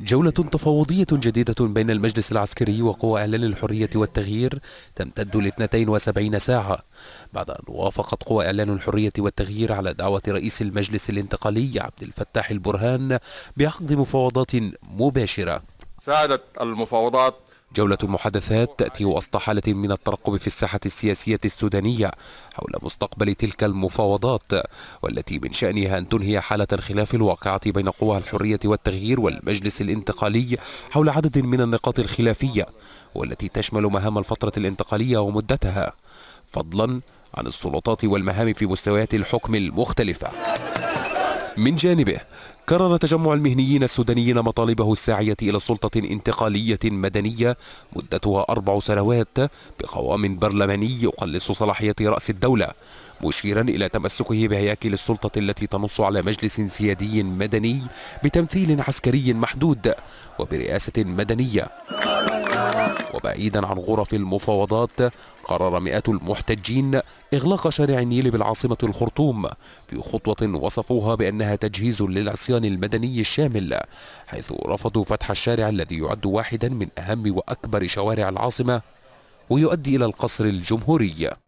جولة تفاوضية جديدة بين المجلس العسكري وقوى إعلان الحرية والتغيير تمتد ل 72 ساعة بعد أن وافقت قوى إعلان الحرية والتغيير على دعوة رئيس المجلس الانتقالي عبد الفتاح البرهان بعقد مفاوضات مباشرة. سادت المفاوضات جولة محادثات تأتي وسط حالة من الترقب في الساحة السياسية السودانية حول مستقبل تلك المفاوضات، والتي من شأنها أن تنهي حالة الخلاف الواقعة بين قوى الحرية والتغيير والمجلس الانتقالي حول عدد من النقاط الخلافية، والتي تشمل مهام الفترة الانتقالية ومدتها، فضلا عن السلطات والمهام في مستويات الحكم المختلفة. من جانبه كرر تجمع المهنيين السودانيين مطالبه الساعية إلى سلطة انتقالية مدنية مدتها 4 سنوات بقوام برلماني يقلص صلاحية رأس الدولة، مشيرا إلى تمسكه بهياكل السلطة التي تنص على مجلس سيادي مدني بتمثيل عسكري محدود وبرئاسة مدنية. وبعيدا عن غرف المفاوضات، قرر مئات المحتجين إغلاق شارع النيل بالعاصمة الخرطوم في خطوة وصفوها بأنها تجهيز للعصيان المدني الشامل، حيث رفضوا فتح الشارع الذي يعد واحدا من أهم وأكبر شوارع العاصمة ويؤدي إلى القصر الجمهوري.